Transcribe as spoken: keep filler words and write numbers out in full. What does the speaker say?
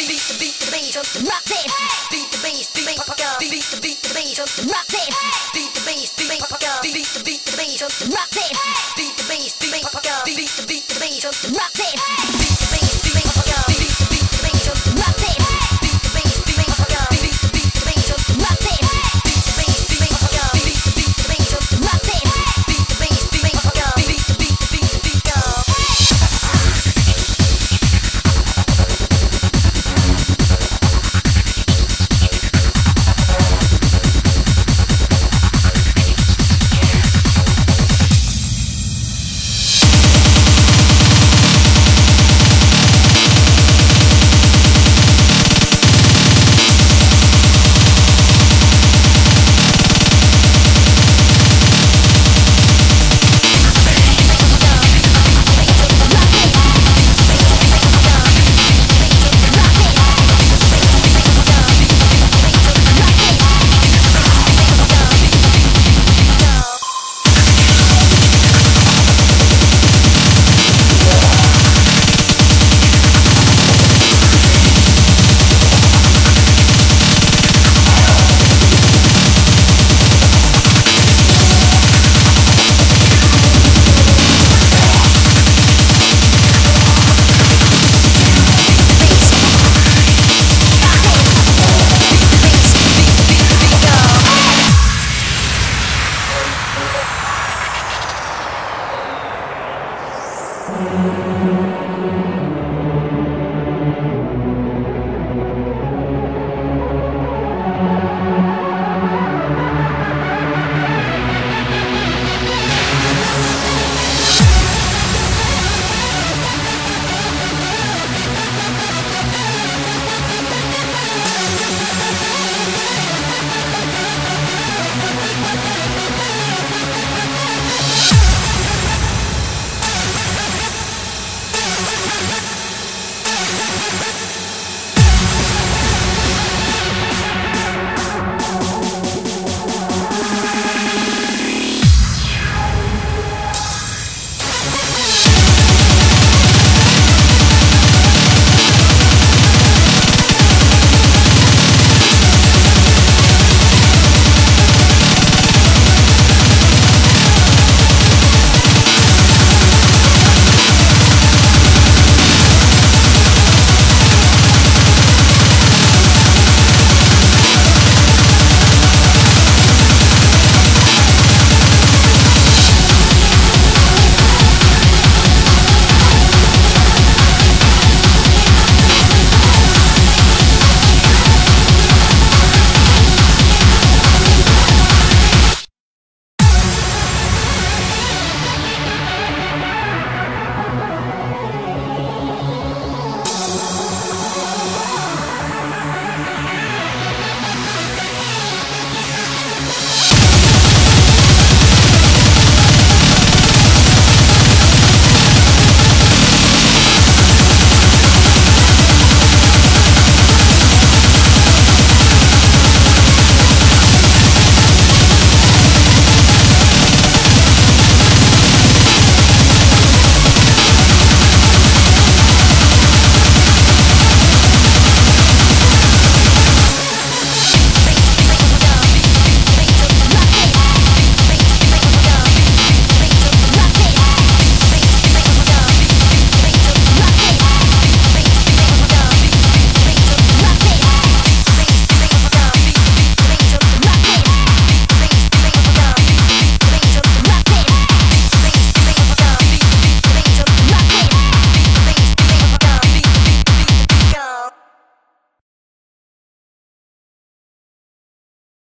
Rock this!